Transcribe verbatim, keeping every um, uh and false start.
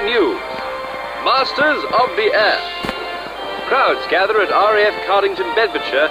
Star News. Masters of the Air. Crowds gather at R A F Cardington, Bedfordshire.